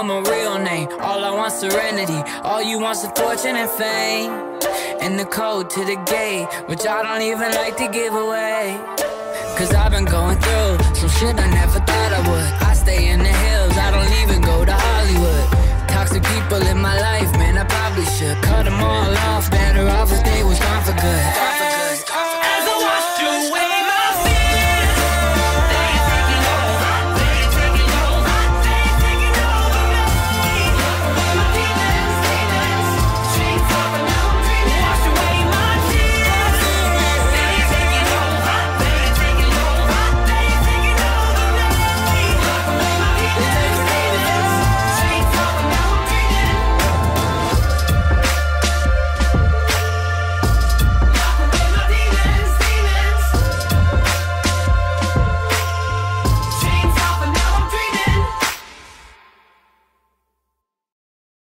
out my real name. All I want's serenity, all you want's the fortune and fame, and the code to the gate, which I don't even like to give away. Cause I've been going through some shit I never thought I would. I stay in the hills, I don't even go to Hollywood. Toxic people in my life, man, I probably should cut them all.